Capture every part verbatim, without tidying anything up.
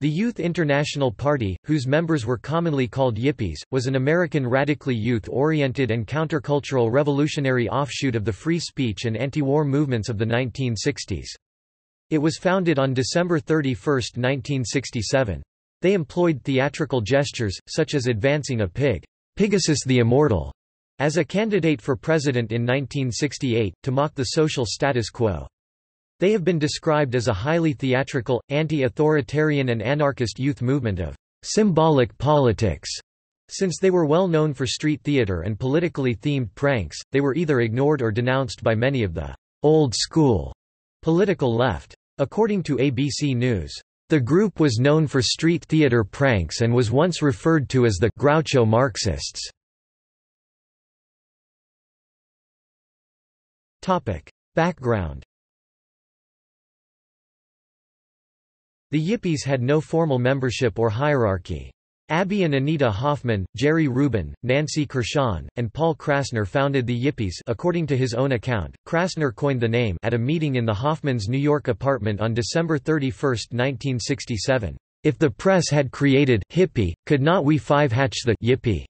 The Youth International Party, whose members were commonly called Yippies, was an American radically youth-oriented and countercultural revolutionary offshoot of the free speech and anti-war movements of the nineteen sixties. It was founded on December thirty-first, nineteen sixty-seven. They employed theatrical gestures, such as advancing a pig, Pigasus the Immortal, as a candidate for president in nineteen sixty-eight, to mock the social status quo. They have been described as a highly theatrical, anti-authoritarian and anarchist youth movement of symbolic politics. Since they were well known for street theater and politically themed pranks, they were either ignored or denounced by many of the old school political left. According to A B C News, the group was known for street theater pranks and was once referred to as the Groucho Marxists. Topic: Background. The Yippies had no formal membership or hierarchy. Abbie and Anita Hoffman, Jerry Rubin, Nancy Kurshan, and Paul Krassner founded the Yippies, according to his own account. Krassner coined the name at a meeting in the Hoffmans' New York apartment on December thirty-first, nineteen sixty-seven. If the press had created hippie, could not we five hatch the yippie?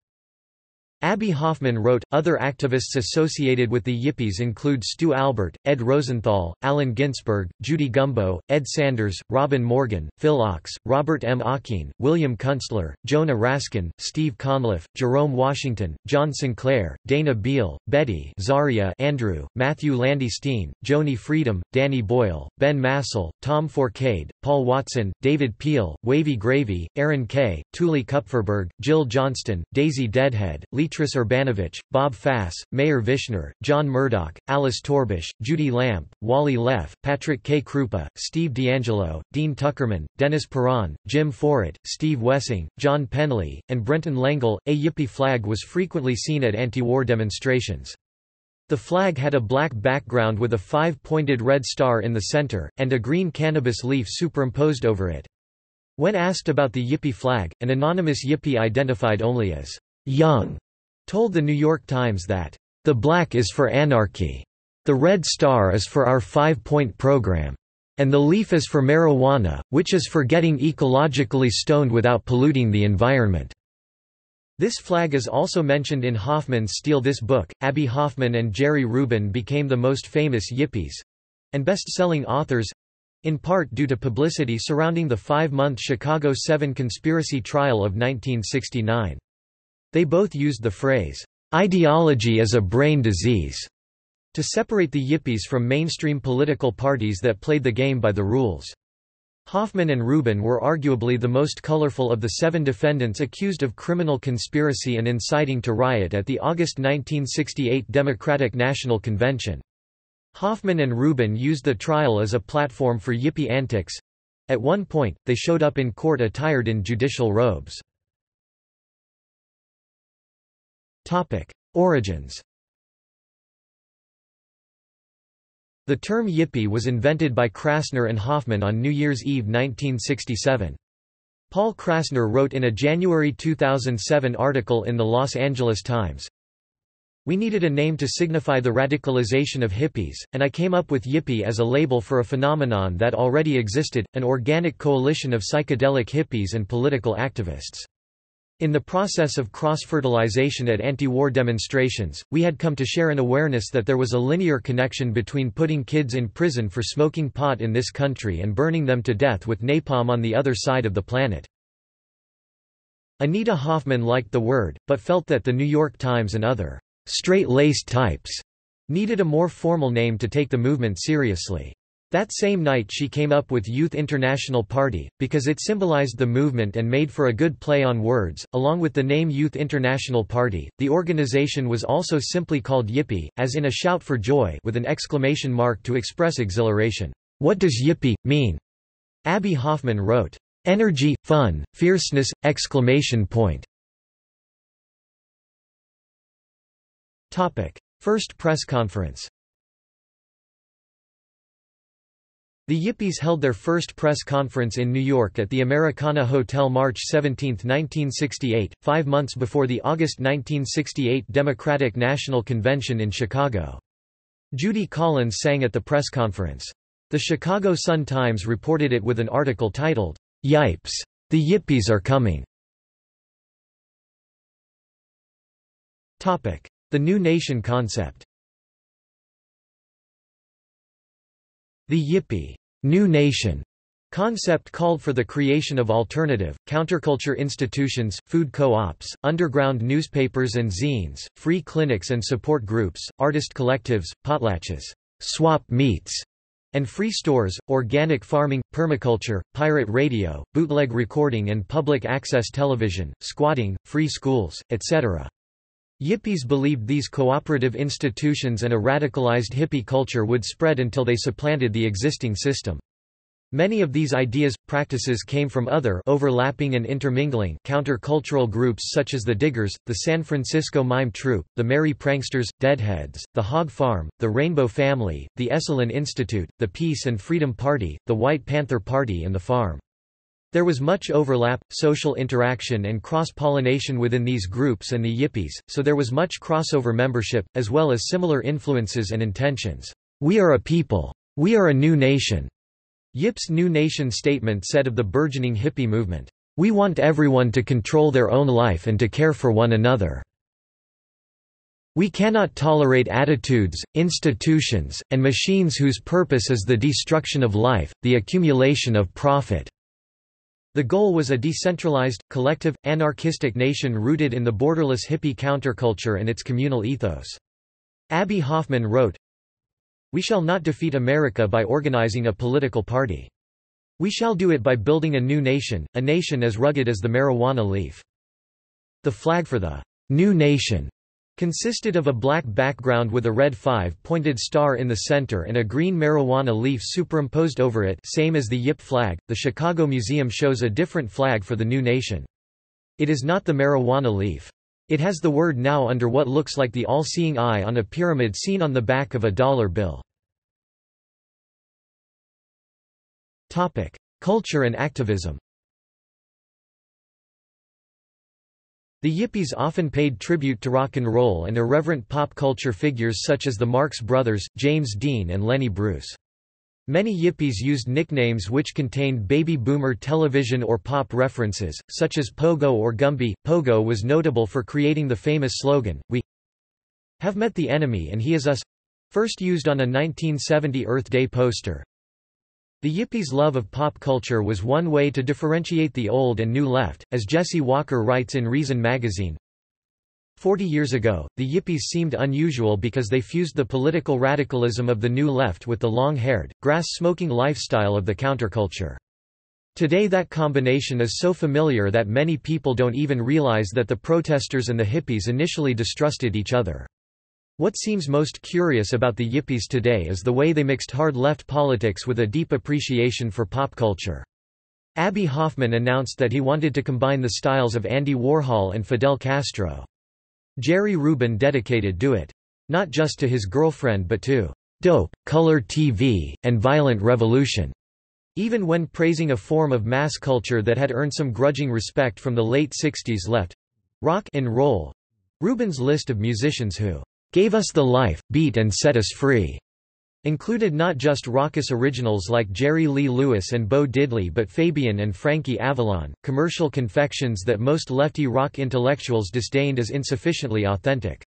Abbie Hoffman wrote. Other activists associated with the Yippies include Stu Albert, Ed Rosenthal, Alan Ginsberg, Judy Gumbo, Ed Sanders, Robin Morgan, Phil Ochs, Robert M. Ockin, William Kunstler, Jonah Raskin, Steve Conliff, Jerome Washington, John Sinclair, Dana Beale, Betty Zaria, Andrew, Matthew Landy Steen, Joni Freedom, Danny Boyle, Ben Massell, Tom Forcade, Paul Watson, David Peel, Wavy Gravy, Aaron Kay, Tuli Kupferberg, Jill Johnston, Daisy Deadhead, Lee Tris Urbanovich, Bob Fass, Mayor Vishner, John Murdoch, Alice Torbish, Judy Lamp, Wally Leff, Patrick K. Krupa, Steve D'Angelo, Dean Tuckerman, Dennis Perron, Jim Forret, Steve Wessing, John Penley, and Brenton Langle. A Yippie flag was frequently seen at anti-war demonstrations. The flag had a black background with a five-pointed red star in the center, and a green cannabis leaf superimposed over it. When asked about the Yippie flag, an anonymous Yippie identified only as young told the New York Times that, "The black is for anarchy, the red star is for our five-point program, and the leaf is for marijuana, which is for getting ecologically stoned without polluting the environment." This flag is also mentioned in Hoffman's Steal This Book. Abbie Hoffman and Jerry Rubin became the most famous Yippies—and best-selling authors—in part due to publicity surrounding the five-month Chicago seven conspiracy trial of nineteen sixty-nine. They both used the phrase, "ideology as a brain disease," to separate the Yippies from mainstream political parties that played the game by the rules. Hoffman and Rubin were arguably the most colorful of the seven defendants accused of criminal conspiracy and inciting to riot at the August nineteen sixty-eight Democratic National Convention. Hoffman and Rubin used the trial as a platform for Yippie antics. At one point, they showed up in court attired in judicial robes. Topic: Origins. The term Yippie was invented by Krassner and Hoffman on New Year's Eve nineteen sixty-seven. Paul Krassner wrote in a January two thousand seven article in the Los Angeles Times, "We needed a name to signify the radicalization of hippies, and I came up with Yippie as a label for a phenomenon that already existed, an organic coalition of psychedelic hippies and political activists. In the process of cross-fertilization at anti-war demonstrations, we had come to share an awareness that there was a linear connection between putting kids in prison for smoking pot in this country and burning them to death with napalm on the other side of the planet." Anita Hoffman liked the word, but felt that the New York Times and other straight-laced types needed a more formal name to take the movement seriously. That same night she came up with Youth International Party, because it symbolized the movement and made for a good play on words. Along with the name Youth International Party, the organization was also simply called Yippie, as in a shout for joy with an exclamation mark to express exhilaration. "What does Yippie mean?" Abbie Hoffman wrote, "Energy, fun, fierceness, exclamation point." Topic: First press conference. The Yippies held their first press conference in New York at the Americana Hotel March seventeenth, nineteen sixty-eight, five months before the August nineteen sixty-eight Democratic National Convention in Chicago. Judy Collins sang at the press conference. The Chicago Sun-Times reported it with an article titled, Yipes! The Yippies are coming! Topic: The New Nation concept. The Yippie New Nation concept called for the creation of alternative, counterculture institutions, food co-ops, underground newspapers and zines, free clinics and support groups, artist collectives, potlatches, swap meets, and free stores, organic farming, permaculture, pirate radio, bootleg recording and public access television, squatting, free schools, et cetera. Yippies believed these cooperative institutions and a radicalized hippie culture would spread until they supplanted the existing system. Many of these ideas, practices came from other overlapping and intermingling counter-cultural groups such as the Diggers, the San Francisco Mime Troupe, the Merry Pranksters, Deadheads, the Hog Farm, the Rainbow Family, the Esalen Institute, the Peace and Freedom Party, the White Panther Party and the Farm. There was much overlap, social interaction and cross-pollination within these groups and the Yippies, so there was much crossover membership, as well as similar influences and intentions. "We are a people. We are a new nation." Yip's New Nation statement said of the burgeoning hippie movement, "We want everyone to control their own life and to care for one another. We cannot tolerate attitudes, institutions, and machines whose purpose is the destruction of life, the accumulation of profit." The goal was a decentralized, collective, anarchistic nation rooted in the borderless hippie counterculture and its communal ethos. Abbie Hoffman wrote, "We shall not defeat America by organizing a political party. We shall do it by building a new nation, a nation as rugged as the marijuana leaf." The flag for the "New Nation" consisted of a black background with a red five-pointed star in the center and a green marijuana leaf superimposed over it, same as the Yip flag. The Chicago Museum shows a different flag for the new nation. It is not the marijuana leaf. It has the word "now" under what looks like the all-seeing eye on a pyramid seen on the back of a dollar bill. Topic: Culture and activism. The Yippies often paid tribute to rock and roll and irreverent pop culture figures such as the Marx Brothers, James Dean and Lenny Bruce. Many Yippies used nicknames which contained baby boomer television or pop references, such as Pogo or Gumby. Pogo was notable for creating the famous slogan, "We have met the enemy and he is us," first used on a nineteen seventy Earth Day poster. The Yippies' love of pop culture was one way to differentiate the old and new left, as Jesse Walker writes in Reason magazine, "Forty years ago, the Yippies seemed unusual because they fused the political radicalism of the new left with the long-haired, grass-smoking lifestyle of the counterculture. Today that combination is so familiar that many people don't even realize that the protesters and the hippies initially distrusted each other." What seems most curious about the Yippies today is the way they mixed hard left politics with a deep appreciation for pop culture. Abbie Hoffman announced that he wanted to combine the styles of Andy Warhol and Fidel Castro. Jerry Rubin dedicated Do It, not just to his girlfriend but to "dope, color T V, and violent revolution." Even when praising a form of mass culture that had earned some grudging respect from the late sixties left—rock and roll, Rubin's list of musicians who "gave us the life, beat and set us free" included not just raucous originals like Jerry Lee Lewis and Bo Diddley but Fabian and Frankie Avalon, commercial confections that most lefty rock intellectuals disdained as insufficiently authentic.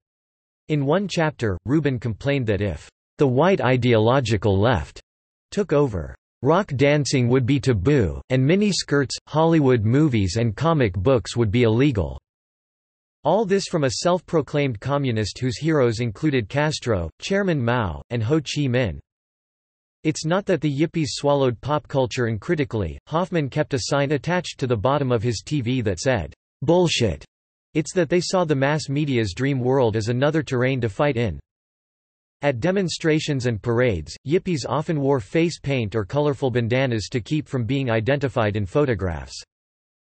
In one chapter, Rubin complained that if the white ideological left took over, rock dancing would be taboo, and miniskirts, Hollywood movies and comic books would be illegal. All this from a self-proclaimed communist whose heroes included Castro, Chairman Mao, and Ho Chi Minh. It's not that the Yippies swallowed pop culture uncritically. Hoffman kept a sign attached to the bottom of his T V that said, "Bullshit." It's that they saw the mass media's dream world as another terrain to fight in. At demonstrations and parades, Yippies often wore face paint or colorful bandanas to keep from being identified in photographs.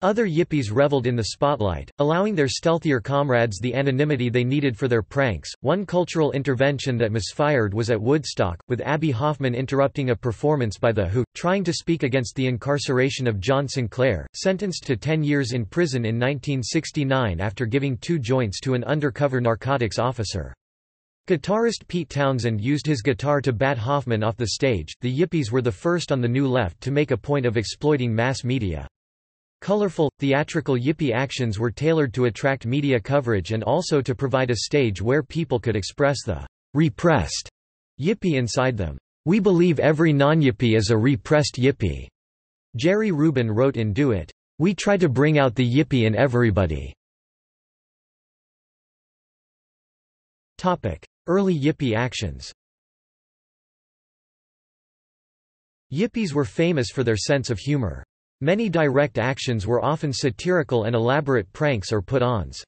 Other Yippies reveled in the spotlight, allowing their stealthier comrades the anonymity they needed for their pranks. One cultural intervention that misfired was at Woodstock, with Abbie Hoffman interrupting a performance by The Who, trying to speak against the incarceration of John Sinclair, sentenced to ten years in prison in nineteen sixty-nine after giving two joints to an undercover narcotics officer. Guitarist Pete Townshend used his guitar to bat Hoffman off the stage. The Yippies were the first on the New Left to make a point of exploiting mass media. Colorful, theatrical Yippie actions were tailored to attract media coverage and also to provide a stage where people could express the repressed Yippie inside them. "We believe every non-Yippie is a repressed Yippie." Jerry Rubin wrote in Do It, "We try to bring out the Yippie in everybody." Topic: Early Yippie actions. Yippies were famous for their sense of humor. Many direct actions were often satirical and elaborate pranks or put-ons.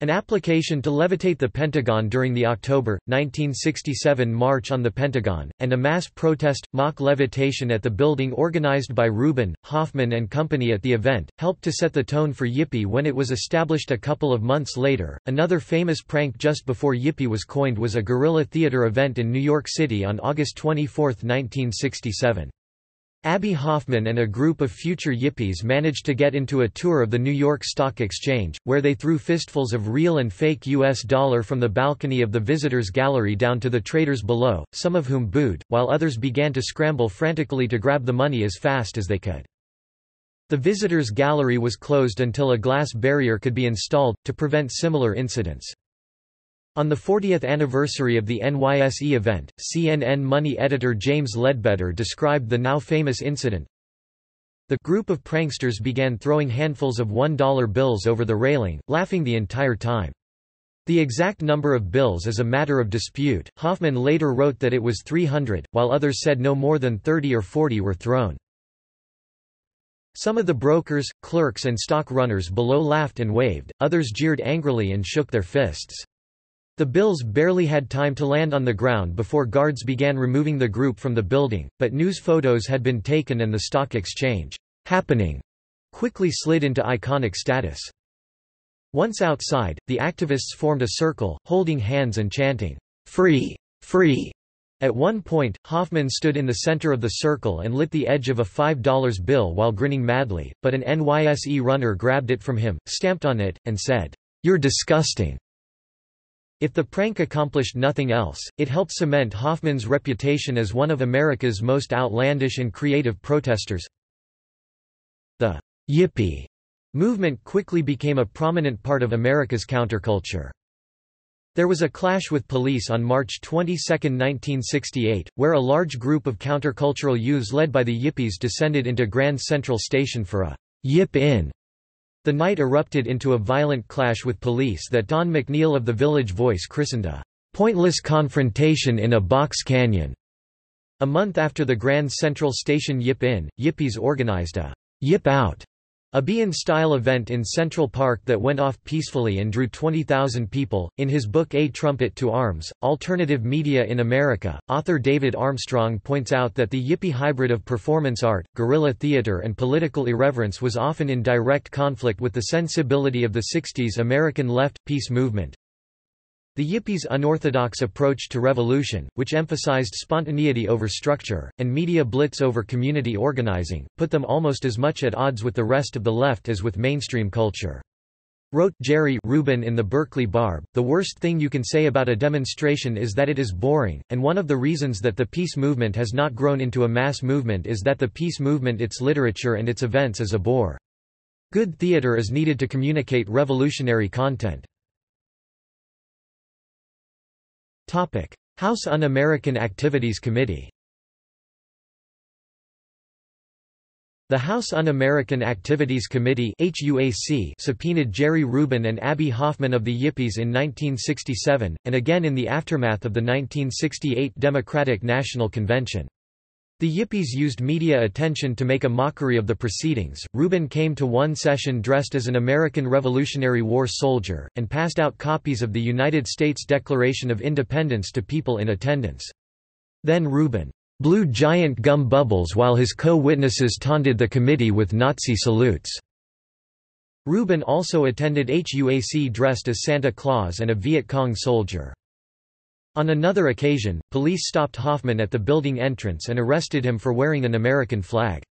An application to levitate the Pentagon during the October nineteen sixty-seven March on the Pentagon, and a mass protest, mock levitation at the building organized by Rubin, Hoffman and company at the event, helped to set the tone for Yippie when it was established a couple of months later. Another famous prank just before Yippie was coined was a guerrilla theater event in New York City on August twenty-fourth nineteen sixty-seven. Abbie Hoffman and a group of future Yippies managed to get into a tour of the New York Stock Exchange, where they threw fistfuls of real and fake U S dollar from the balcony of the visitors' gallery down to the traders below, some of whom booed, while others began to scramble frantically to grab the money as fast as they could. The visitors' gallery was closed until a glass barrier could be installed, to prevent similar incidents. On the fortieth anniversary of the N Y S E event, C N N Money editor James Ledbetter described the now famous incident. The group of pranksters began throwing handfuls of one dollar bills over the railing, laughing the entire time. The exact number of bills is a matter of dispute. Hoffman later wrote that it was three hundred, while others said no more than thirty or forty were thrown. Some of the brokers, clerks and stock runners below laughed and waved, others jeered angrily and shook their fists. The bills barely had time to land on the ground before guards began removing the group from the building, but news photos had been taken and the stock exchange happening quickly slid into iconic status. Once outside, the activists formed a circle, holding hands and chanting, "Free! Free!" At one point, Hoffman stood in the center of the circle and lit the edge of a five dollar bill while grinning madly, but an N Y S E runner grabbed it from him, stamped on it, and said, "You're disgusting." If the prank accomplished nothing else, it helped cement Hoffman's reputation as one of America's most outlandish and creative protesters. The Yippie movement quickly became a prominent part of America's counterculture. There was a clash with police on March twenty-second nineteen sixty-eight, where a large group of countercultural youths led by the Yippies descended into Grand Central Station for a Yip-In. The night erupted into a violent clash with police that Don McNeil of the Village Voice christened a "pointless confrontation in a box canyon." A month after the Grand Central Station Yip-In, Yippies organized a "Yip-Out," a Bean-style event in Central Park that went off peacefully and drew twenty thousand people. In his book A Trumpet to Arms, Alternative Media in America, author David Armstrong points out that the Yippie hybrid of performance art, guerrilla theater and political irreverence was often in direct conflict with the sensibility of the sixties American left, peace movement. The Yippies' unorthodox approach to revolution, which emphasized spontaneity over structure, and media blitz over community organizing, put them almost as much at odds with the rest of the left as with mainstream culture. Wrote Jerry Rubin in the Berkeley Barb, "The worst thing you can say about a demonstration is that it is boring, and one of the reasons that the peace movement has not grown into a mass movement is that the peace movement, its literature and its events is a bore. Good theater is needed to communicate revolutionary content." Topic: House Un-American Activities Committee. The House Un-American Activities Committee (H U A C) subpoenaed Jerry Rubin and Abbie Hoffman of the Yippies in nineteen sixty-seven, and again in the aftermath of the nineteen sixty-eight Democratic National Convention. The Yippies used media attention to make a mockery of the proceedings. Rubin came to one session dressed as an American Revolutionary War soldier, and passed out copies of the United States Declaration of Independence to people in attendance. Then Rubin blew giant gum bubbles while his co-witnesses taunted the committee with Nazi salutes. Rubin also attended H U A C dressed as Santa Claus and a Viet Cong soldier. On another occasion, police stopped Hoffman at the building entrance and arrested him for wearing an American flag.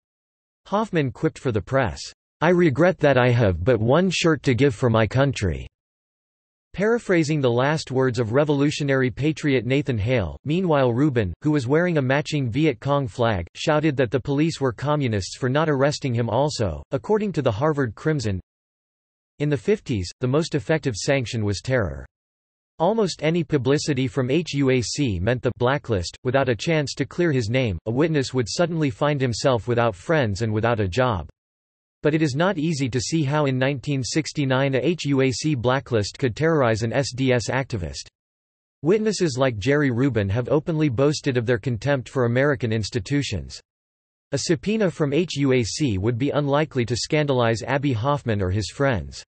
Hoffman quipped for the press, "I regret that I have but one shirt to give for my country." Paraphrasing the last words of revolutionary patriot Nathan Hale, meanwhile Rubin, who was wearing a matching Viet Cong flag, shouted that the police were communists for not arresting him also. According to the Harvard Crimson, in the fifties, the most effective sanction was terror. Almost any publicity from H U A C meant the blacklist, without a chance to clear his name, a witness would suddenly find himself without friends and without a job. But it is not easy to see how in nineteen sixty-nine a H U A C blacklist could terrorize an S D S activist. Witnesses like Jerry Rubin have openly boasted of their contempt for American institutions. A subpoena from H U A C would be unlikely to scandalize Abbie Hoffman or his friends.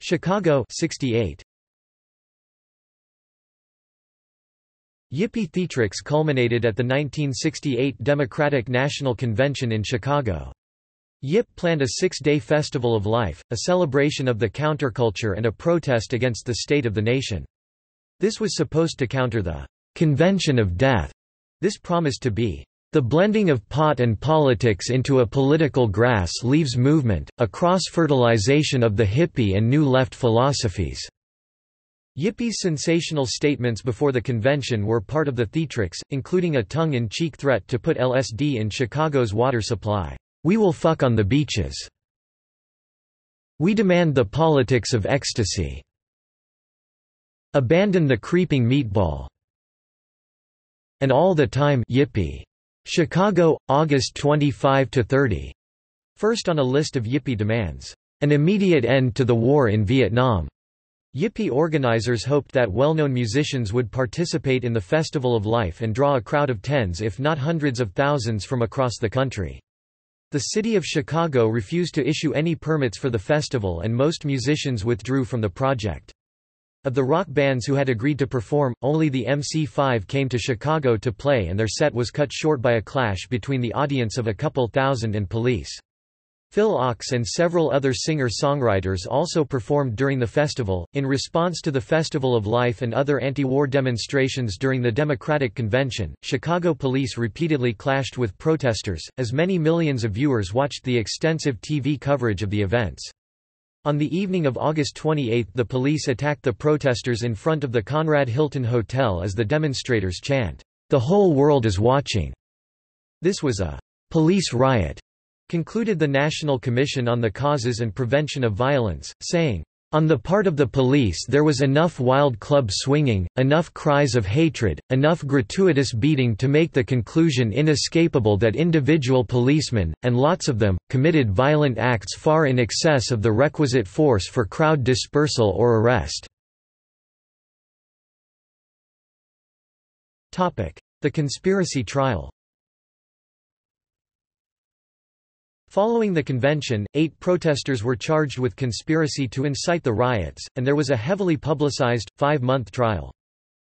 Chicago sixty-eight. Yippie theatrics culminated at the nineteen sixty-eight Democratic National Convention in Chicago. Yip planned a six-day festival of life, a celebration of the counterculture and a protest against the state of the nation. This was supposed to counter the "convention of death." This promised to be "the blending of pot and politics into a political grass leaves movement, a cross-fertilization of the hippie and new left philosophies." Yippie's sensational statements before the convention were part of the theatrics, including a tongue-in-cheek threat to put L S D in Chicago's water supply. "We will fuck on the beaches. We demand the politics of ecstasy. Abandon the creeping meatball." And all the time, Yippie. Chicago, August twenty-five to thirty. First on a list of Yippie demands, "an immediate end to the war in Vietnam." Yippie organizers hoped that well-known musicians would participate in the Festival of Life and draw a crowd of tens if not hundreds of thousands from across the country. The city of Chicago refused to issue any permits for the festival and most musicians withdrew from the project. Of the rock bands who had agreed to perform, only the M C five came to Chicago to play and their set was cut short by a clash between the audience of a couple thousand and police. Phil Ochs and several other singer-songwriters also performed during the festival. In response to the Festival of Life and other anti-war demonstrations during the Democratic Convention, Chicago police repeatedly clashed with protesters, as many millions of viewers watched the extensive T V coverage of the events. On the evening of August twenty-eighth, the police attacked the protesters in front of the Conrad Hilton Hotel as the demonstrators chant, "The whole world is watching." This was a police riot, concluded the National Commission on the Causes and Prevention of Violence, saying, "On the part of the police there was enough wild club swinging, enough cries of hatred, enough gratuitous beating to make the conclusion inescapable that individual policemen, and lots of them, committed violent acts far in excess of the requisite force for crowd dispersal or arrest." The conspiracy trial. Following the convention, eight protesters were charged with conspiracy to incite the riots, and there was a heavily publicized, five-month trial.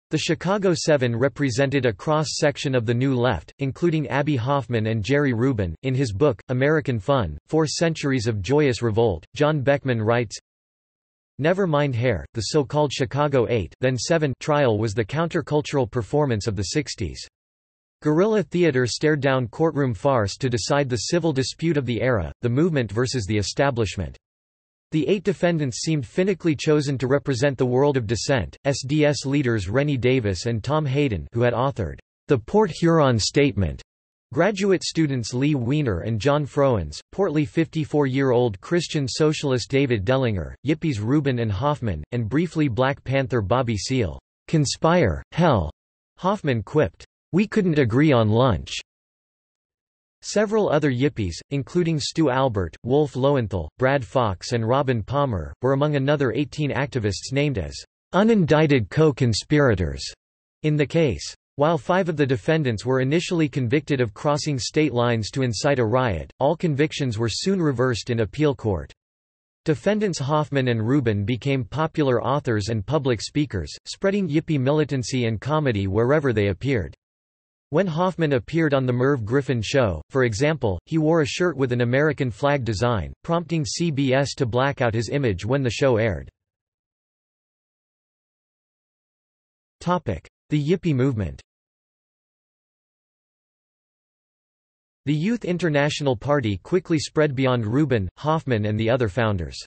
The Chicago Seven represented a cross-section of the New Left, including Abbie Hoffman and Jerry Rubin. In his book, American Fun, Four Centuries of Joyous Revolt, John Beckman writes, "Never mind Hair, the so-called Chicago Eight then Seven trial was the countercultural performance of the sixties. Guerrilla theater stared down courtroom farce to decide the civil dispute of the era, the movement versus the establishment." The eight defendants seemed finically chosen to represent the world of dissent, S D S leaders Rennie Davis and Tom Hayden, who had authored the Port Huron Statement, graduate students Lee Weiner and John Froens, portly fifty-four-year-old Christian socialist David Dellinger, Yippies Rubin and Hoffman, and briefly Black Panther Bobby Seale. "Conspire, hell," Hoffman quipped. "We couldn't agree on lunch." Several other Yippies, including Stu Albert, Wolf Lowenthal, Brad Fox and Robin Palmer, were among another eighteen activists named as unindicted co-conspirators in the case. While five of the defendants were initially convicted of crossing state lines to incite a riot, all convictions were soon reversed in appeal court. Defendants Hoffman and Rubin became popular authors and public speakers, spreading Yippie militancy and comedy wherever they appeared. When Hoffman appeared on The Merv Griffin Show, for example, he wore a shirt with an American flag design, prompting C B S to black out his image when the show aired. The Yippie movement. The Youth International Party quickly spread beyond Rubin, Hoffman and the other founders.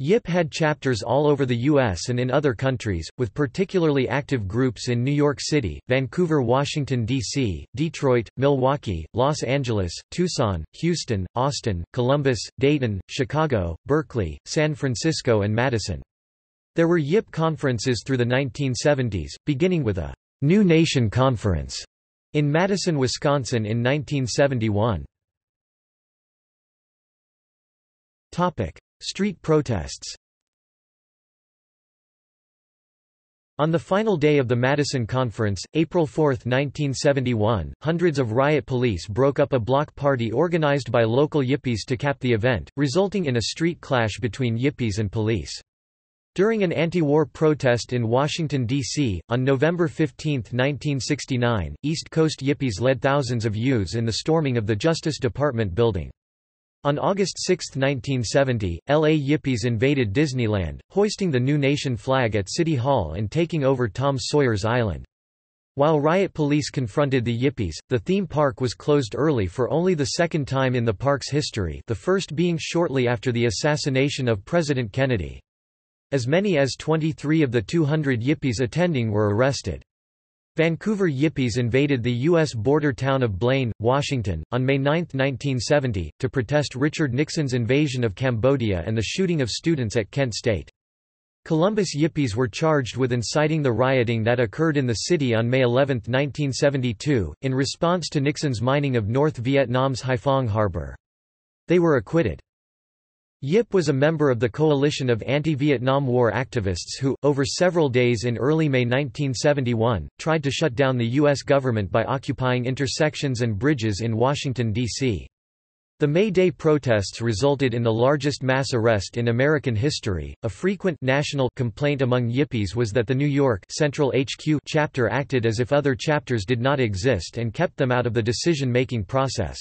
Y I P had chapters all over the U S and in other countries, with particularly active groups in New York City, Vancouver, Washington, D C, Detroit, Milwaukee, Los Angeles, Tucson, Houston, Austin, Columbus, Dayton, Chicago, Berkeley, San Francisco and Madison. There were Y I P conferences through the nineteen seventies, beginning with a New Nation Conference in Madison, Wisconsin in nineteen seventy-one. Street protests. On the final day of the Madison Conference, April fourth, nineteen seventy-one, hundreds of riot police broke up a block party organized by local Yippies to cap the event, resulting in a street clash between Yippies and police. During an anti-war protest in Washington, D C, on November fifteenth, nineteen sixty-nine, East Coast Yippies led thousands of youths in the storming of the Justice Department building. On August sixth, nineteen seventy, L A Yippies invaded Disneyland, hoisting the New Nation flag at City Hall and taking over Tom Sawyer's Island. While riot police confronted the Yippies, the theme park was closed early for only the second time in the park's history, the first being shortly after the assassination of President Kennedy. As many as twenty-three of the two hundred Yippies attending were arrested. Vancouver Yippies invaded the U S border town of Blaine, Washington, on May ninth, nineteen seventy, to protest Richard Nixon's invasion of Cambodia and the shooting of students at Kent State. Columbus Yippies were charged with inciting the rioting that occurred in the city on May eleventh, nineteen seventy-two, in response to Nixon's mining of North Vietnam's Haiphong Harbor. They were acquitted. Y I P was a member of the coalition of anti-Vietnam War activists who, over several days in early May nineteen seventy-one, tried to shut down the U S government by occupying intersections and bridges in Washington, D C. The May Day protests resulted in the largest mass arrest in American history. A frequent national complaint among Yippies was that the New York Central H Q chapter acted as if other chapters did not exist and kept them out of the decision-making process.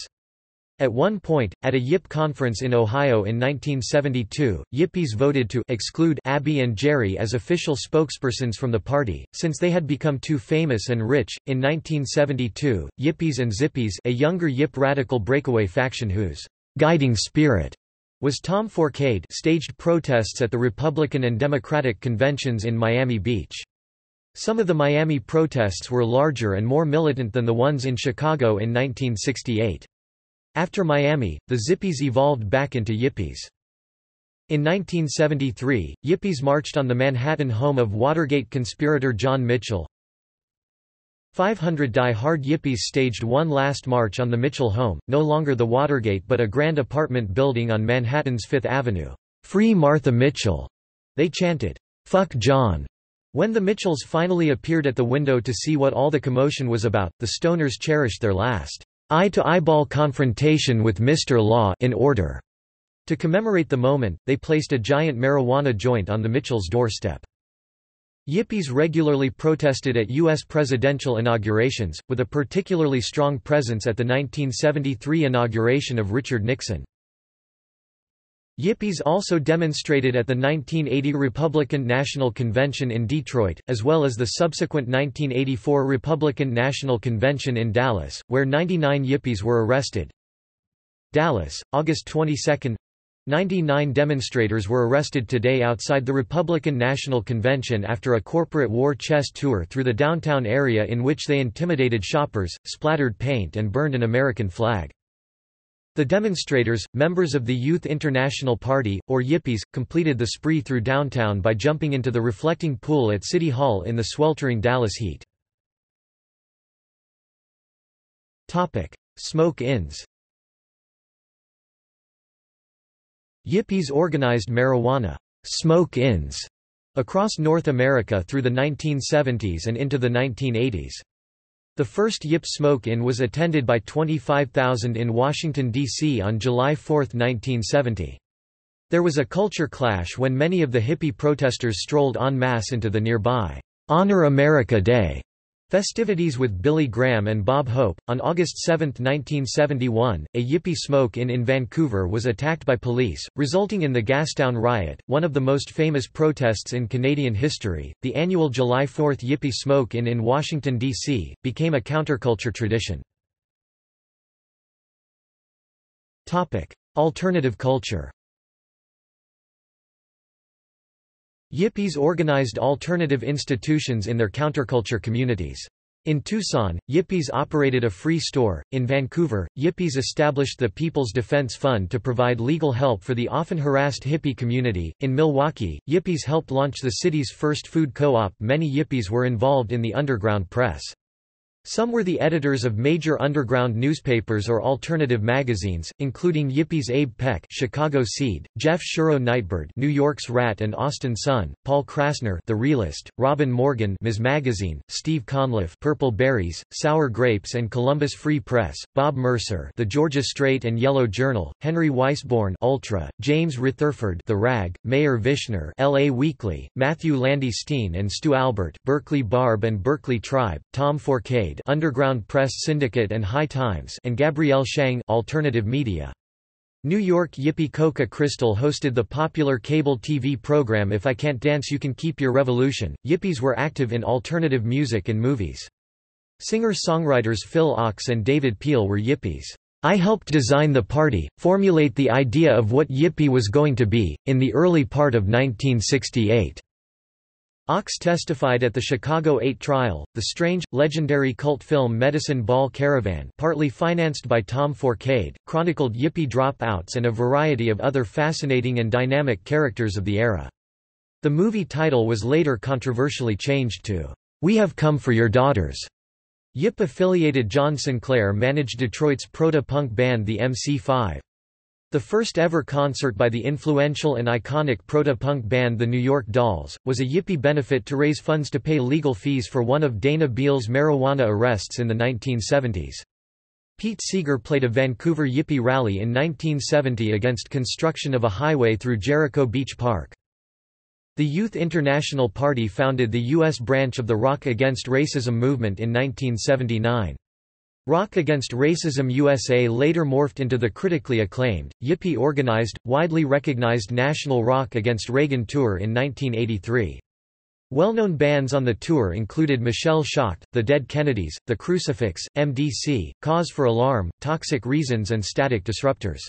At one point, at a Y I P conference in Ohio in nineteen seventy-two, Yippies voted to exclude Abbie and Jerry as official spokespersons from the party, since they had become too famous and rich. In nineteen seventy-two, Yippies and Zippies, a younger Y I P radical breakaway faction whose guiding spirit was Tom Forcade, staged protests at the Republican and Democratic conventions in Miami Beach. Some of the Miami protests were larger and more militant than the ones in Chicago in nineteen sixty-eight. After Miami, the Zippies evolved back into Yippies. In nineteen seventy-three, Yippies marched on the Manhattan home of Watergate conspirator John Mitchell. five hundred die-hard Yippies staged one last march on the Mitchell home, no longer the Watergate but a grand apartment building on Manhattan's Fifth Avenue. "Free Martha Mitchell," they chanted. "Fuck John." When the Mitchells finally appeared at the window to see what all the commotion was about, the stoners cherished their last eye-to-eyeball confrontation with Mister Law in order. To commemorate the moment, they placed a giant marijuana joint on the Mitchells' doorstep. Yippies regularly protested at U S presidential inaugurations, with a particularly strong presence at the nineteen seventy-three inauguration of Richard Nixon. Yippies also demonstrated at the nineteen eighty Republican National Convention in Detroit, as well as the subsequent nineteen eighty-four Republican National Convention in Dallas, where ninety-nine Yippies were arrested. Dallas, August twenty-second. ninety-nine demonstrators were arrested today outside the Republican National Convention after a corporate war chest tour through the downtown area in which they intimidated shoppers, splattered paint and burned an American flag. The demonstrators, members of the Youth International Party, or Yippies, completed the spree through downtown by jumping into the reflecting pool at City Hall in the sweltering Dallas heat. Smoke-ins. Yippies organized marijuana smoke-ins across North America through the nineteen seventies and into the nineteen eighties. The first Y I P smoke-in was attended by twenty-five thousand in Washington, D C on July fourth, nineteen seventy. There was a culture clash when many of the hippie protesters strolled en masse into the nearby Honor America Day festivities with Billy Graham and Bob Hope. On August seventh, nineteen seventy-one, a Yippie smoke-in in Vancouver was attacked by police, resulting in the Gastown Riot, one of the most famous protests in Canadian history. The annual July fourth Yippie smoke-in in Washington, D C, became a counterculture tradition. Alternative culture. Yippies organized alternative institutions in their counterculture communities. In Tucson, Yippies operated a free store. In Vancouver, Yippies established the People's Defense Fund to provide legal help for the often harassed hippie community. In Milwaukee, Yippies helped launch the city's first food co-op. Many Yippies were involved in the underground press. Some were the editors of major underground newspapers or alternative magazines, including Yippies Abe Peck, Chicago Seed; Jeff Shuro Nightbird, New York's Rat and Austin Sun; Paul Krassner, The Realist; Robin Morgan, Miz Magazine; Steve Conliff, Purple Berries, Sour Grapes and Columbus Free Press; Bob Mercer, The Georgia Straight and Yellow Journal; Henry Weisborn, Ultra; James Rutherford, The Rag; Mayor Vishner, L A Weekly; Matthew Landy Steen and Stu Albert, Berkeley Barb and Berkeley Tribe; Tom Forcade, Underground Press Syndicate and High Times; and Gabrielle Shang, Alternative Media. New York Yippie Coca Crystal hosted the popular cable T V program If I Can't Dance You Can Keep Your Revolution. Yippies were active in alternative music and movies. Singer-songwriters Phil Ochs and David Peel were Yippies. I helped design the party, formulate the idea of what Yippie was going to be, in the early part of nineteen sixty-eight. Ochs testified at the Chicago eight trial. The strange, legendary cult film Medicine Ball Caravan, partly financed by Tom Forcade, chronicled Yippie dropouts and a variety of other fascinating and dynamic characters of the era. The movie title was later controversially changed to We Have Come for Your Daughters. Yip-affiliated John Sinclair managed Detroit's proto-punk band the M C five. The first ever concert by the influential and iconic proto-punk band the New York Dolls was a Yippie benefit to raise funds to pay legal fees for one of Dana Beale's marijuana arrests in the nineteen seventies. Pete Seeger played a Vancouver Yippie rally in nineteen seventy against construction of a highway through Jericho Beach Park. The Youth International Party founded the U S branch of the Rock Against Racism movement in nineteen seventy-nine. Rock Against Racism U S A later morphed into the critically acclaimed, Yippie-organized, widely recognized National Rock Against Reagan Tour in nineteen eighty-three. Well-known bands on the tour included Michelle Schacht, The Dead Kennedys, The Crucifix, M D C, Cause for Alarm, Toxic Reasons and Static Disruptors.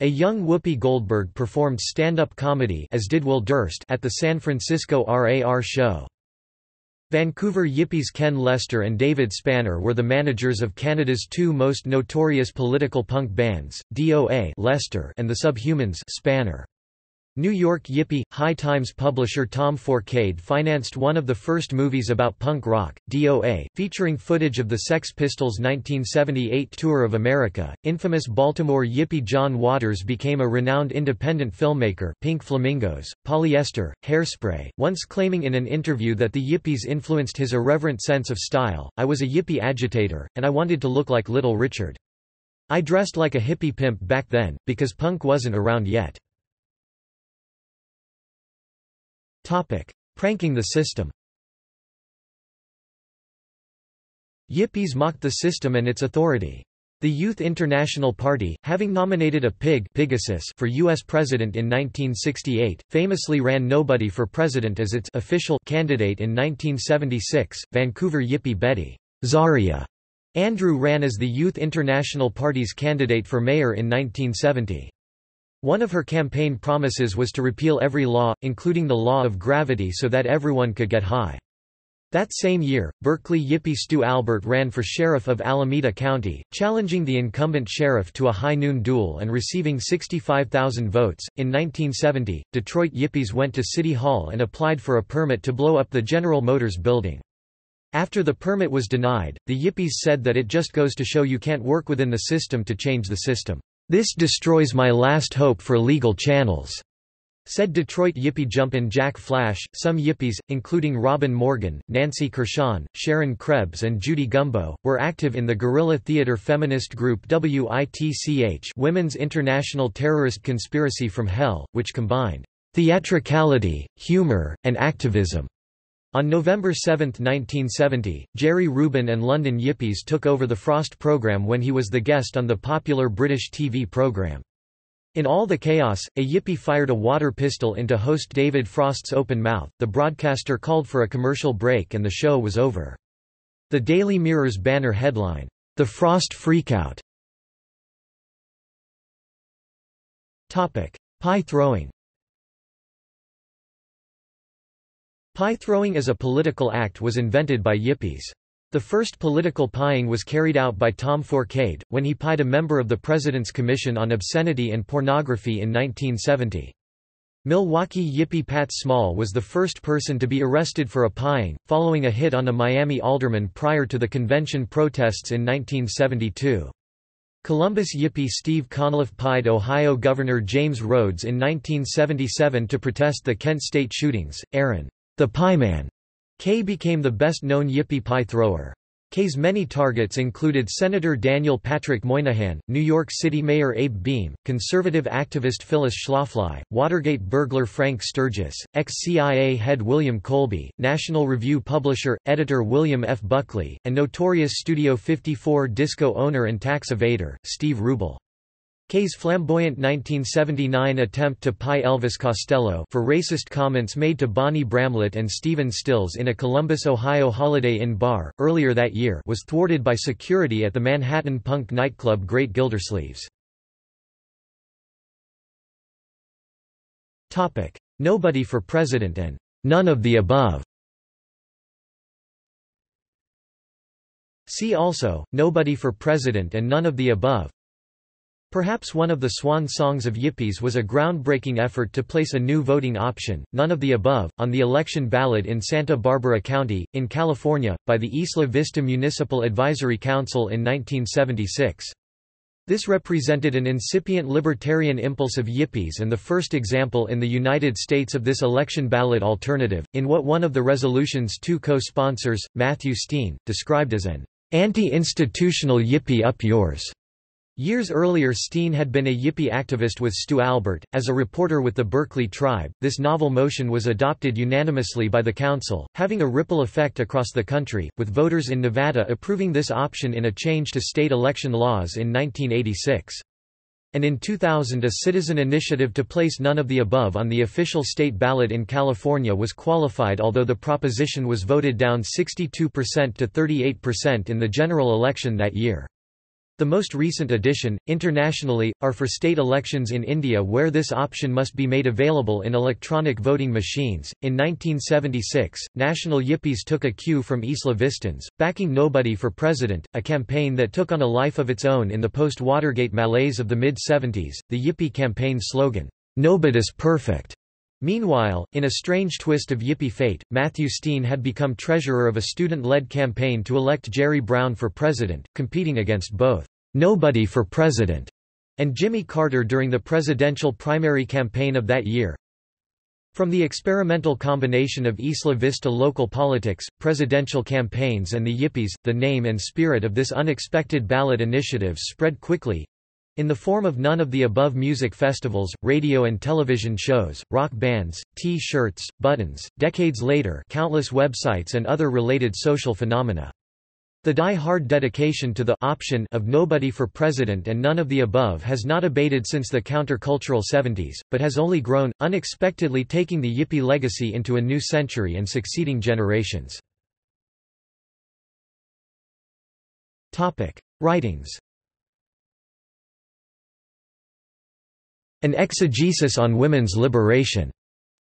A young Whoopi Goldberg performed stand-up comedy, as did Will Durst, at the San Francisco R A R show. Vancouver Yippies Ken Lester and David Spanner were the managers of Canada's two most notorious political punk bands, D O A Lester and the Subhumans Spanner. New York Yippie, High Times publisher Tom Forcade financed one of the first movies about punk rock, D O A, featuring footage of the Sex Pistols' nineteen seventy-eight tour of America. Infamous Baltimore Yippie John Waters became a renowned independent filmmaker. Pink Flamingos, Polyester, Hairspray, once claiming in an interview that the Yippies influenced his irreverent sense of style, I was a Yippie agitator, and I wanted to look like Little Richard. I dressed like a hippie pimp back then, because punk wasn't around yet. Topic: Pranking the system. Yippies mocked the system and its authority. The Youth International Party, having nominated a pig Pigasus for U S president in nineteen sixty-eight, famously ran nobody for president as its official candidate in nineteen seventy-six. Vancouver Yippie Betty Zaria Andrew ran as the Youth International Party's candidate for mayor in nineteen seventy. One of her campaign promises was to repeal every law, including the law of gravity, so that everyone could get high. That same year, Berkeley Yippie Stu Albert ran for sheriff of Alameda County, challenging the incumbent sheriff to a high noon duel and receiving sixty-five thousand votes. In nineteen seventy, Detroit Yippies went to City Hall and applied for a permit to blow up the General Motors building. After the permit was denied, the Yippies said that it just goes to show you can't work within the system to change the system. This destroys my last hope for legal channels, said Detroit Yippie Jumpin' Jack Flash. Some Yippies, including Robin Morgan, Nancy Kurshan, Sharon Krebs, and Judy Gumbo, were active in the guerrilla theater feminist group WITCH Women's International Terrorist Conspiracy from Hell, which combined theatricality, humor, and activism. On November seventh nineteen seventy, Jerry Rubin and London Yippies took over the Frost program when he was the guest on the popular British T V program. In all the chaos, a Yippie fired a water pistol into host David Frost's open mouth. The broadcaster called for a commercial break and the show was over. The Daily Mirror's banner headline, "The Frost Freakout." Topic: Pie throwing. Pie throwing as a political act was invented by yippies. The first political pieing was carried out by Tom Forcade, when he pied a member of the President's Commission on Obscenity and Pornography in nineteen seventy. Milwaukee yippie Pat Small was the first person to be arrested for a pieing, following a hit on a Miami alderman prior to the convention protests in nineteen seventy-two. Columbus yippie Steve Conliff pied Ohio Governor James Rhodes in nineteen seventy-seven to protest the Kent State shootings. Aaron, the Pieman, Kay became the best-known yippie pie thrower. Kay's many targets included Senator Daniel Patrick Moynihan, New York City Mayor Abe Beam, conservative activist Phyllis Schlafly, Watergate burglar Frank Sturgis, ex-C I A head William Colby, National Review publisher, editor William F. Buckley, and notorious Studio fifty-four disco owner and tax evader, Steve Rubel. Kay's flamboyant nineteen seventy-nine attempt to pie Elvis Costello for racist comments made to Bonnie Bramlett and Stephen Stills in a Columbus, Ohio Holiday Inn bar, earlier that year, was thwarted by security at the Manhattan punk nightclub Great Gildersleeves. Nobody for President and none of the above. See also, Nobody for President and None of the Above. Perhaps one of the swan songs of yippies was a groundbreaking effort to place a new voting option, none of the above, on the election ballot in Santa Barbara County, in California, by the Isla Vista Municipal Advisory Council in nineteen seventy-six. This represented an incipient libertarian impulse of yippies and the first example in the United States of this election ballot alternative, in what one of the resolution's two co-sponsors, Matthew Steen, described as an anti-institutional yippie up yours. Years earlier, Steen had been a yippie activist with Stu Albert, as a reporter with the Berkeley Tribe. This novel motion was adopted unanimously by the Council, having a ripple effect across the country, with voters in Nevada approving this option in a change to state election laws in nineteen eighty-six. And in two thousand, a citizen initiative to place none of the above on the official state ballot in California was qualified, although the proposition was voted down sixty-two percent to thirty-eight percent in the general election that year. The most recent addition, internationally, are for state elections in India where this option must be made available in electronic voting machines. In nineteen seventy-six, national yippies took a cue from Isla Vistans, backing Nobody for President, a campaign that took on a life of its own in the post-Watergate malaise of the mid-seventies, the yippie campaign slogan, "Nobody's perfect." Meanwhile, in a strange twist of yippie fate, Matthew Steen had become treasurer of a student-led campaign to elect Jerry Brown for president, competing against both "Nobody for President" and Jimmy Carter during the presidential primary campaign of that year. From the experimental combination of Isla Vista local politics, presidential campaigns and the yippies, the name and spirit of this unexpected ballot initiative spread quickly, in the form of none of the above music festivals, radio and television shows, rock bands, T-shirts, buttons, decades later countless websites and other related social phenomena. The die-hard dedication to the option of Nobody for President and None of the Above has not abated since the countercultural seventies, but has only grown, unexpectedly taking the yippie legacy into a new century and succeeding generations. Topic: Writings. An Exegesis on Women's Liberation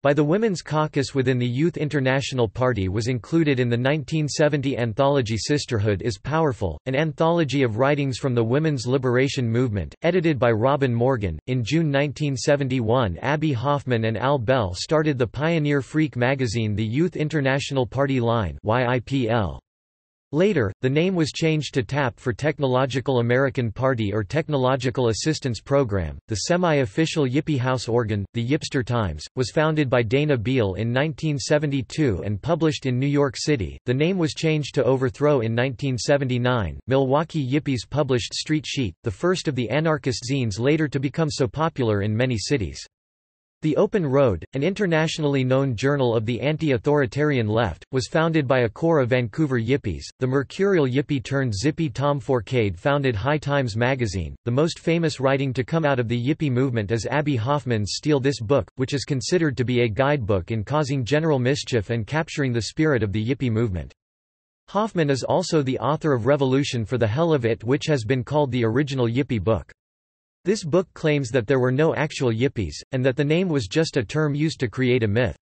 by the Women's Caucus within the Youth International Party was included in the nineteen seventy anthology Sisterhood is Powerful, an anthology of writings from the women's liberation movement, edited by Robin Morgan. In June nineteen seventy-one, Abbie Hoffman and Al Bell started the pioneer freak magazine The Youth International Party Line (Y I P L). Later, the name was changed to T A P for Technological American Party or Technological Assistance Program. The semi-official yippie house organ, The Yipster Times, was founded by Dana Beale in nineteen seventy-two and published in New York City. The name was changed to Overthrow in nineteen seventy-nine. Milwaukee yippies published Street Sheet, the first of the anarchist zines later to become so popular in many cities. The Open Road, an internationally known journal of the anti-authoritarian left, was founded by a core of Vancouver yippies. The mercurial yippie turned zippy Tom Forcade founded High Times magazine. The most famous writing to come out of the yippie movement is Abbie Hoffman's Steal This Book, which is considered to be a guidebook in causing general mischief and capturing the spirit of the yippie movement. Hoffman is also the author of Revolution for the Hell of It, which has been called the original yippie book. This book claims that there were no actual yippies, and that the name was just a term used to create a myth.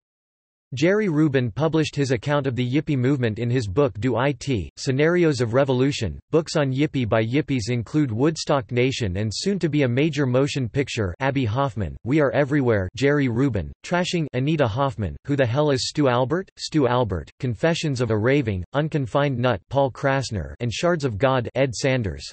Jerry Rubin published his account of the Yippie movement in his book Do It, Scenarios of Revolution. Books on Yippie by Yippies include Woodstock Nation and soon-to-be a major motion picture Abbie Hoffman, We Are Everywhere Jerry Rubin, Trashing Anita Hoffman, Who the Hell is Stu Albert? Stu Albert, Confessions of a Raving, Unconfined Nut Paul Krassner and Shards of God Ed Sanders.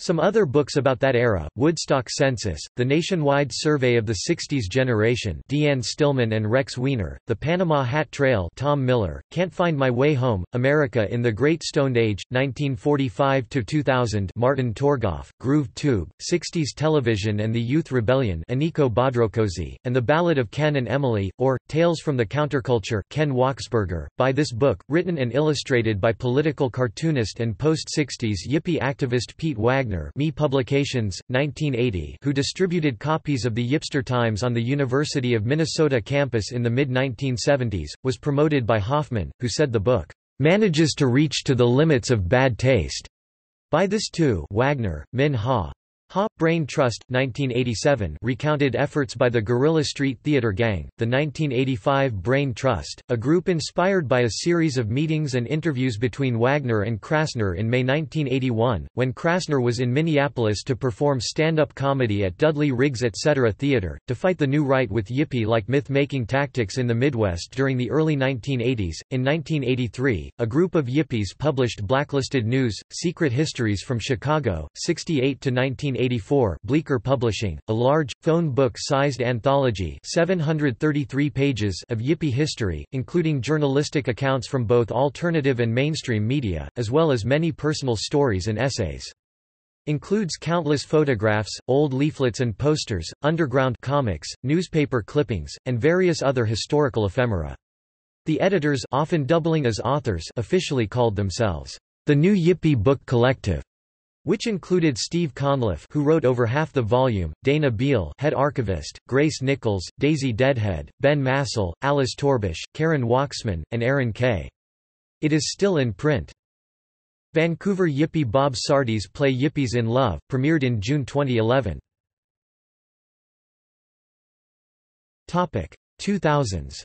Some other books about that era, Woodstock Census, The Nationwide Survey of the sixties Generation Deanne Stillman and Rex Weiner, The Panama Hat Trail Tom Miller, Can't Find My Way Home, America in the Great Stone Age, nineteen forty-five to two thousand Martin Torgoff, Groove Tube, sixties Television and the Youth Rebellion Aniko Bodrokozy, and The Ballad of Ken and Emily, or, Tales from the Counterculture Ken Wachsberger. By this book, written and illustrated by political cartoonist and post-sixties Yippie activist Pete Wagner Me Publications, nineteen eighty, who distributed copies of the Yipster Times on the University of Minnesota campus in the mid nineteen seventies, was promoted by Hoffman, who said the book, "...manages to reach to the limits of bad taste." By this too, Wagner, Min Ha. Ha! Brain Trust, nineteen eighty-seven, recounted efforts by the Guerrilla Street Theater Gang. The nineteen eighty-five Brain Trust, a group inspired by a series of meetings and interviews between Wagner and Krassner in May nineteen eighty-one, when Krassner was in Minneapolis to perform stand-up comedy at Dudley Riggs et cetera Theater, to fight the new right with yippie-like myth-making tactics in the Midwest during the early nineteen eighties. In nineteen eighty-three, a group of yippies published Blacklisted News, Secret Histories from Chicago, sixty-eight to nineteen eighty-four. Bleecker Publishing, a large, phone book-sized anthology seven hundred thirty-three pages of Yippie history, including journalistic accounts from both alternative and mainstream media, as well as many personal stories and essays. Includes countless photographs, old leaflets and posters, underground comics, newspaper clippings, and various other historical ephemera. The editors, often doubling as authors, officially called themselves, the New Yippie Book Collective, which included Steve Conliff, who wrote over half the volume, Dana Beale, head archivist, Grace Nichols, Daisy Deadhead, Ben Massell, Alice Torbish, Karen Wachsman, and Aaron Kay. It is still in print. Vancouver Yippie Bob Sardi's play Yippies in Love, premiered in June twenty eleven. Topic: two thousands.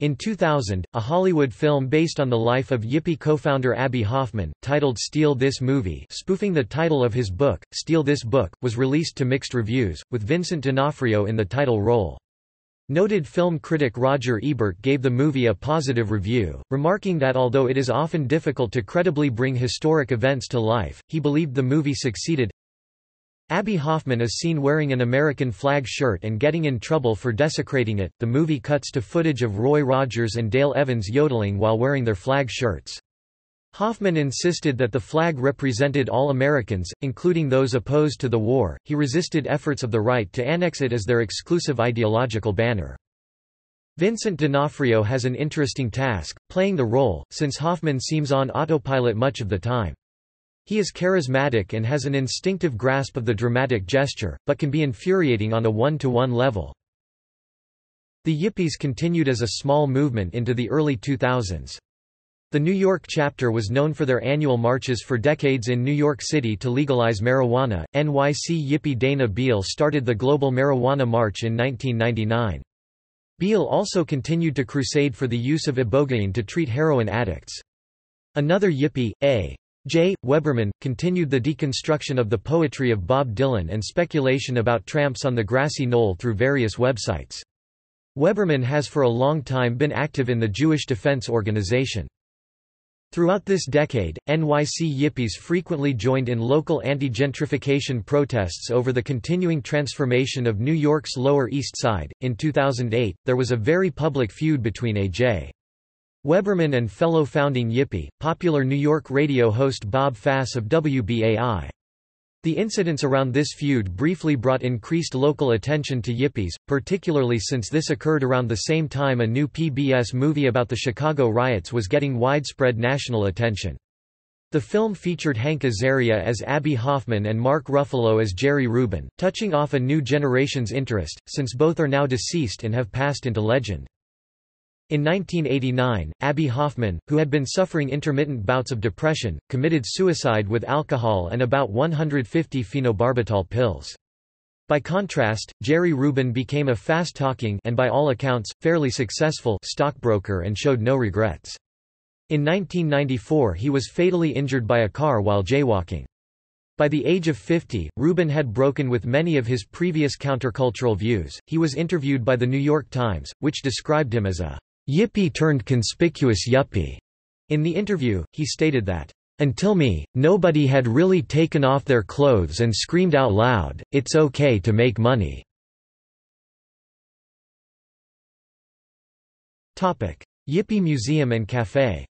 In two thousand, a Hollywood film based on the life of Yippie co-founder Abbie Hoffman, titled Steal This Movie, spoofing the title of his book, Steal This Book, was released to mixed reviews, with Vincent D'Onofrio in the title role. Noted film critic Roger Ebert gave the movie a positive review, remarking that although it is often difficult to credibly bring historic events to life, he believed the movie succeeded. Abbie Hoffman is seen wearing an American flag shirt and getting in trouble for desecrating it. The movie cuts to footage of Roy Rogers and Dale Evans yodeling while wearing their flag shirts. Hoffman insisted that the flag represented all Americans, including those opposed to the war. He resisted efforts of the right to annex it as their exclusive ideological banner. Vincent D'Onofrio has an interesting task, playing the role, since Hoffman seems on autopilot much of the time. He is charismatic and has an instinctive grasp of the dramatic gesture, but can be infuriating on a one-to-one level. The Yippies continued as a small movement into the early two thousands. The New York chapter was known for their annual marches for decades in New York City to legalize marijuana. N Y C Yippie Dana Beale started the Global Marijuana March in nineteen ninety-nine. Beale also continued to crusade for the use of ibogaine to treat heroin addicts. Another Yippie, A. J. Weberman, continued the deconstruction of the poetry of Bob Dylan and speculation about tramps on the grassy knoll through various websites. Weberman has for a long time been active in the Jewish Defense Organization. Throughout this decade, N Y C Yippies frequently joined in local anti-gentrification protests over the continuing transformation of New York's Lower East Side. In two thousand eight, there was a very public feud between A J Weberman and fellow founding Yippie, popular New York radio host Bob Fass of W B A I. The incidents around this feud briefly brought increased local attention to Yippies, particularly since this occurred around the same time a new P B S movie about the Chicago riots was getting widespread national attention. The film featured Hank Azaria as Abbie Hoffman and Mark Ruffalo as Jerry Rubin, touching off a new generation's interest, since both are now deceased and have passed into legend. In nineteen eighty-nine, Abbie Hoffman, who had been suffering intermittent bouts of depression, committed suicide with alcohol and about one hundred fifty phenobarbital pills. By contrast, Jerry Rubin became a fast-talking and by all accounts, fairly successful stockbroker and showed no regrets. In nineteen ninety-four he was fatally injured by a car while jaywalking. By the age of fifty, Rubin had broken with many of his previous countercultural views. He was interviewed by the New York Times, which described him as a yippie-turned-conspicuous yuppie. In the interview, he stated that, "Until me, nobody had really taken off their clothes and screamed out loud, 'It's okay to make money.'" Topic: Yippie Museum and Cafe.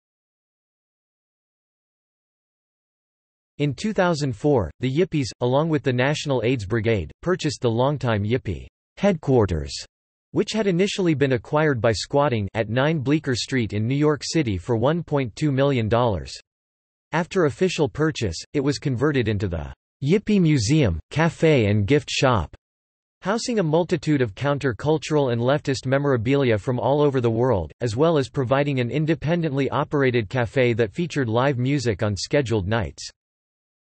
In two thousand four, the Yippies, along with the National AIDS Brigade, purchased the longtime Yippie headquarters, which had initially been acquired by squatting at nine Bleecker Street in New York City for one point two million dollars. After official purchase, it was converted into the Yippie Museum, Cafe and Gift Shop, housing a multitude of counter-cultural and leftist memorabilia from all over the world, as well as providing an independently operated café that featured live music on scheduled nights.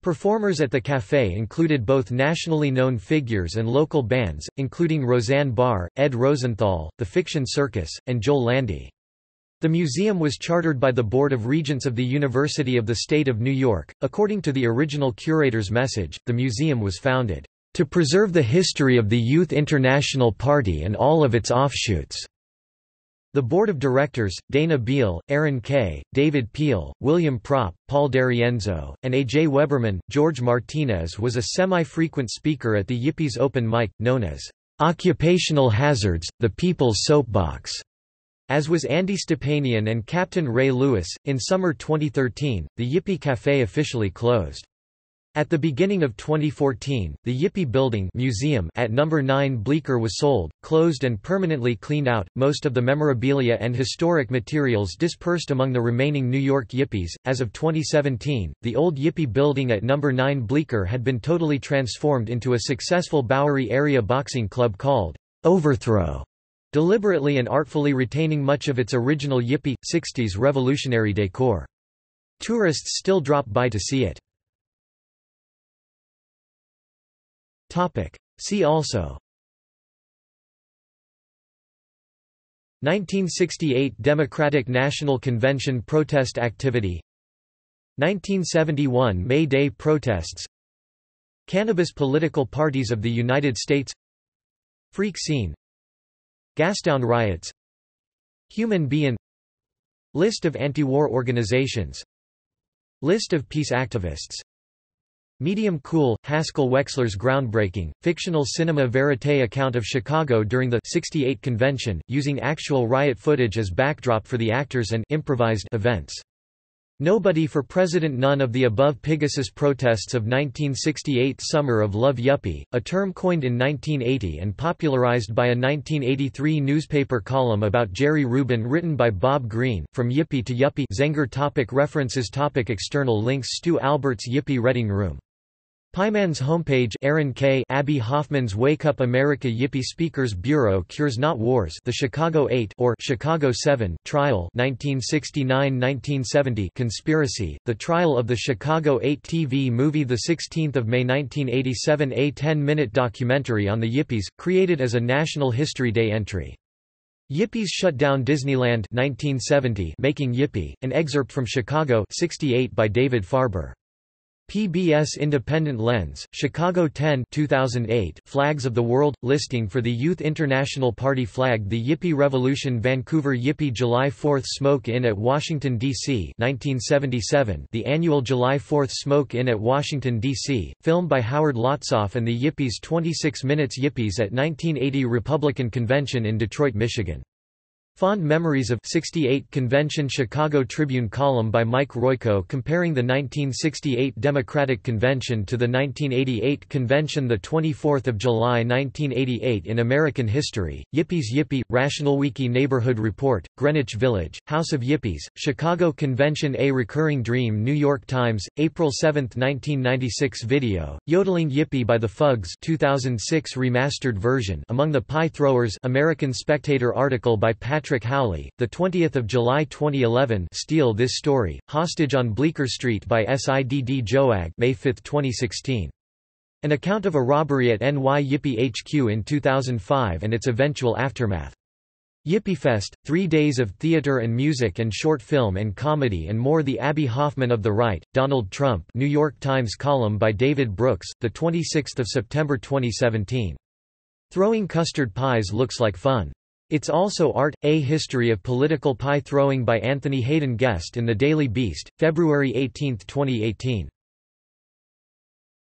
Performers at the café included both nationally known figures and local bands, including Roseanne Barr, Ed Rosenthal, The Fiction Circus, and Joel Landy. The museum was chartered by the Board of Regents of the University of the State of New York. According to the original curator's message, the museum was founded to preserve the history of the Youth International Party and all of its offshoots. The board of directors, Dana Beale, Aaron Kay, David Peel, William Propp, Paul D'Arienzo, and A J Weberman. George Martinez was a semi-frequent speaker at the Yippies open mic, known as Occupational Hazards, the People's Soapbox, as was Andy Stepanian and Captain Ray Lewis. In summer twenty thirteen, the Yippie Café officially closed. At the beginning of twenty fourteen, the Yippie Building Museum at number nine Bleecker was sold, closed and permanently cleaned out, most of the memorabilia and historic materials dispersed among the remaining New York Yippies. As of twenty seventeen, the old Yippie Building at number nine Bleecker had been totally transformed into a successful Bowery area boxing club called Overthrow, deliberately and artfully retaining much of its original Yippie, sixties revolutionary decor. Tourists still drop by to see it. See also: nineteen sixty-eight Democratic National Convention protest activity, nineteen seventy-one May Day protests, Cannabis political parties of the United States, Freak scene, Gastown riots, Human Being, List of anti-war organizations, List of peace activists, Medium Cool, Haskell Wexler's groundbreaking, fictional cinema verite account of Chicago during the sixty-eight convention, using actual riot footage as backdrop for the actors and improvised events. Nobody for President. None of the above. Pigasus protests of nineteen sixty-eight, Summer of Love. Yuppie, a term coined in nineteen eighty and popularized by a nineteen eighty-three newspaper column about Jerry Rubin written by Bob Green. From Yippie to Yuppie. Zenger. Topic references. Topic external links. Stu Albert's Yippie Reading Room. Pyman's homepage. Aaron Kay. Abbie Hoffman's Wake Up America. Yippie Speakers Bureau Cures Not Wars. The Chicago eight or Chicago seven Trial nineteen sixty-nine to nineteen seventy Conspiracy. The Trial of the Chicago eight T V Movie. The sixteenth of May nineteen eighty-seven. A ten-minute documentary on the Yippies, created as a National History Day entry. Yippies Shut Down Disneyland nineteen seventy. Making Yippie. An excerpt from Chicago sixty-eight by David Farber. P B S Independent Lens, Chicago ten two thousand eight Flags of the World – listing for the Youth International Party flag. The Yippie Revolution. Vancouver Yippie July fourth Smoke-In at Washington, D C nineteen seventy-seven The annual July fourth Smoke-In at Washington, D C, filmed by Howard Lotsoff and the Yippies. twenty-six Minutes. Yippies at nineteen eighty Republican Convention in Detroit, Michigan. Fond Memories of sixty-eight Convention. Chicago Tribune column by Mike Royko comparing the nineteen sixty-eight Democratic Convention to the nineteen eighty-eight Convention. The twenty-fourth of July nineteen eighty-eight in American History. Yippies. Yippie RationalWiki Neighborhood Report, Greenwich Village, House of Yippies, Chicago Convention. A Recurring Dream. New York Times, April seventh nineteen ninety-six video, Yodeling Yippie by the Fugs two thousand six remastered version. Among the Pie Throwers, American Spectator article by Patrick Patrick Howley, the twentieth of July twenty eleven. Steal This Story: Hostage on Bleecker Street by S I D D Joag, May fifth, twenty sixteen. An account of a robbery at N Y Yippie H Q in two thousand five and its eventual aftermath. YippieFest, three days of theater and music and short film and comedy and more. The Abbie Hoffman of the Right, Donald Trump, New York Times column by David Brooks, the twenty-sixth of September twenty seventeen. Throwing Custard Pies Looks Like Fun. It's Also Art, A History of Political Pie Throwing by Anthony Hayden Guest in the Daily Beast, February eighteenth, twenty eighteen.